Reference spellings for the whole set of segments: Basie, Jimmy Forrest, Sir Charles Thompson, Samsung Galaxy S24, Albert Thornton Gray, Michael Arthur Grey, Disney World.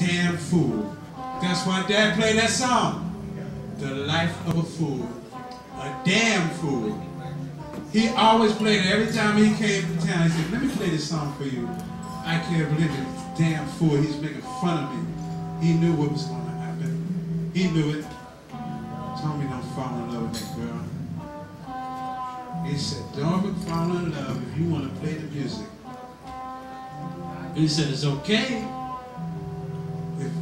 damn fool. That's why Dad played that song. The life of a fool. A damn fool. He always played it. Every time he came to town, he said, let me play this song for you. I can't believe it. Damn fool. He's making fun of me. He knew what was going to happen. He knew it. Told me don't fall in love with that girl. He said, don't fall in love if you want to play the music. And he said, it's okay,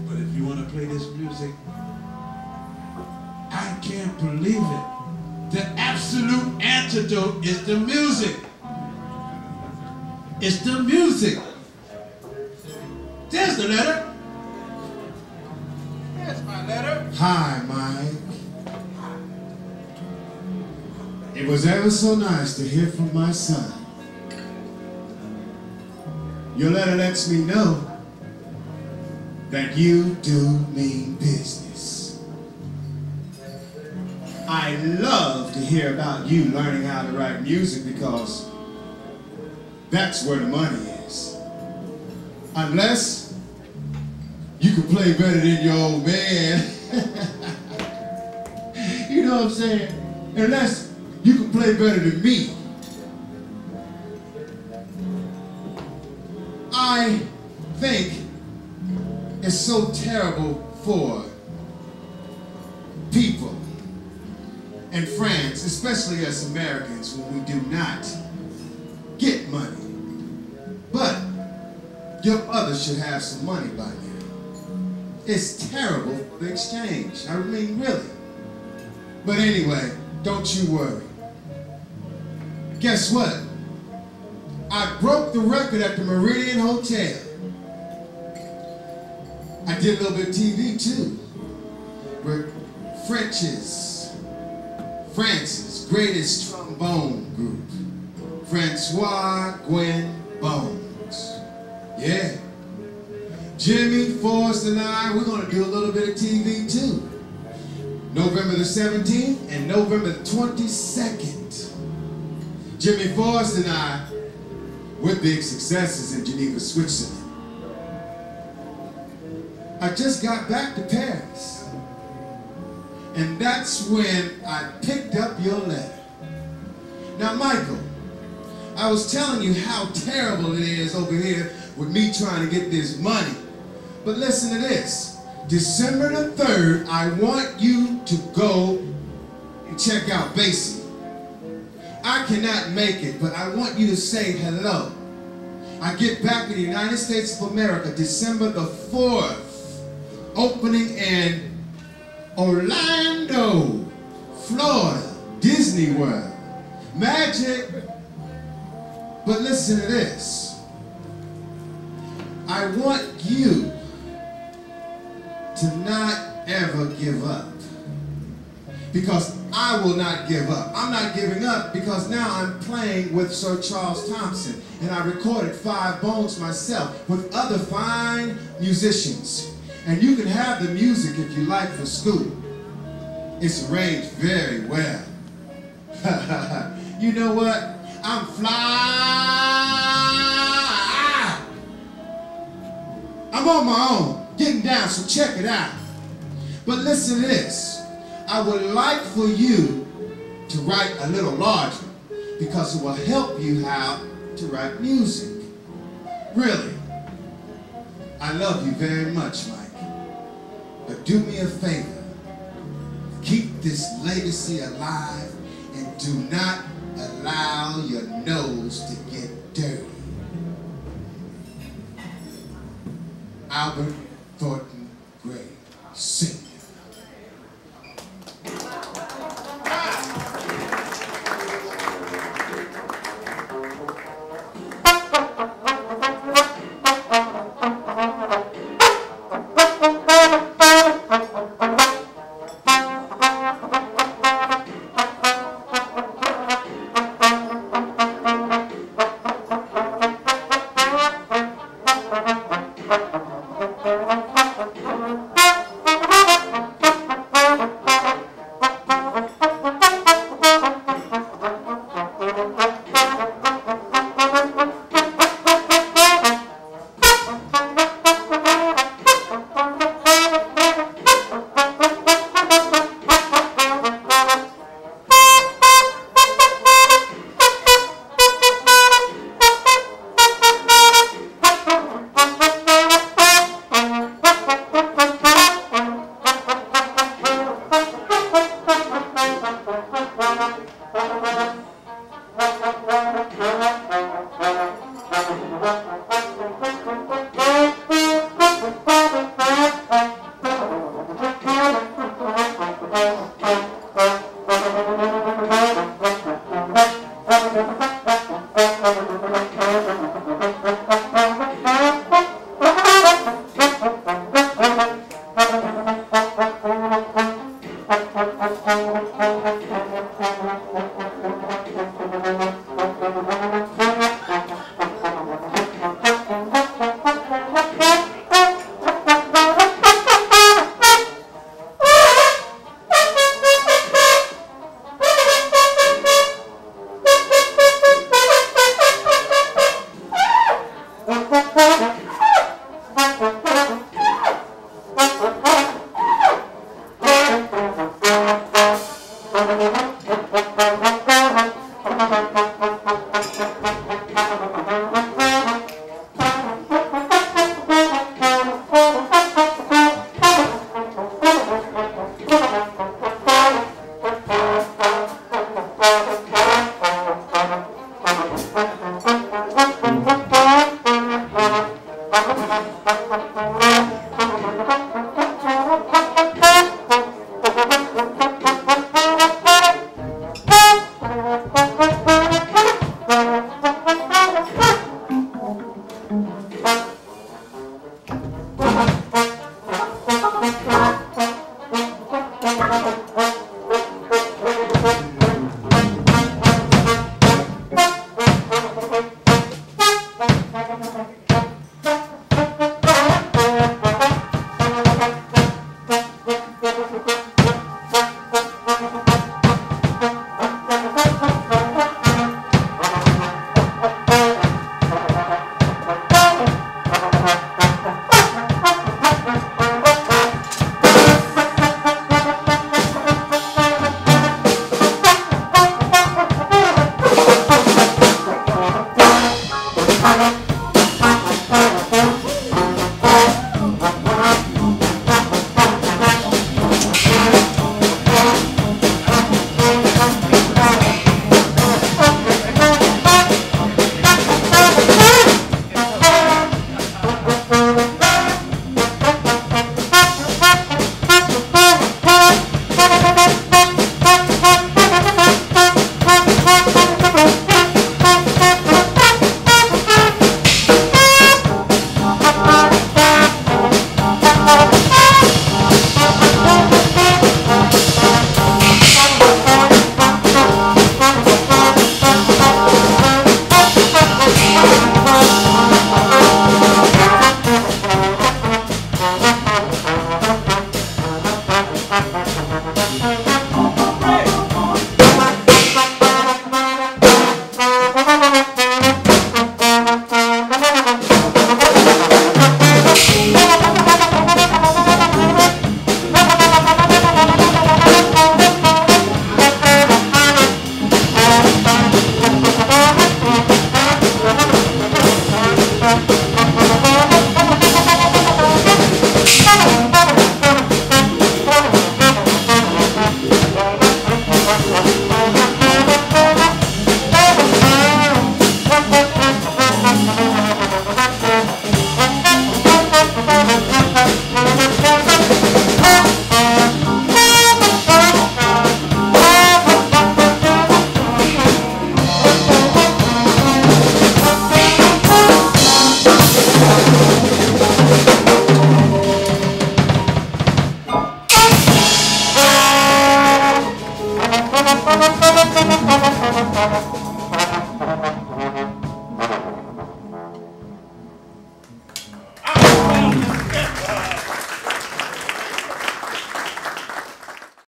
but if you want to play this music, I can't believe it. The absolute antidote is the music. It's the music. There's the letter. There's my letter. Hi, Mike. It was ever so nice to hear from my son. Your letter lets me know that you do mean business. I love to hear about you learning how to write music because that's where the money is. Unless you can play better than your old man. You know what I'm saying? Unless you can play better than me. I think it's so terrible for people and friends, especially us Americans, when we do not get money. But your others should have some money by now. It's terrible for the exchange. I mean, really. But anyway, don't you worry. Guess what? I broke the record at the Meridian Hotel. I did a little bit of TV too. With France's greatest trombone group, Francois Gwen Bones. Yeah. Jimmy Forrest and I, we're gonna do a little bit of TV too. November the 17th and November the 22nd. Jimmy Forrest and I, we're big successes in Geneva, Switzerland. I just got back to Paris. And that's when I picked up your letter. Now, Michael, I was telling you how terrible it is over here with me trying to get this money. But listen to this. December the 3rd, I want you to go and check out Basie. I cannot make it, but I want you to say hello. I get back to the United States of America December the 4th, opening in Orlando, Florida, Disney World. Magic. But listen to this. I want you to not ever give up. Because I will not give up. I'm not giving up because now I'm playing with Sir Charles Thompson, and I recorded 5 bones myself with other fine musicians. And you can have the music if you like for school. It's arranged very well. You know what? I'm fly. I'm on my own, getting down, so check it out. But listen to this. I would like for you to write a little larger because it will help you how to write music. Really, I love you very much, Mike. But do me a favor. Keep this legacy alive and do not allow your nose to get dirty. Albert Thornton Gray, Sr.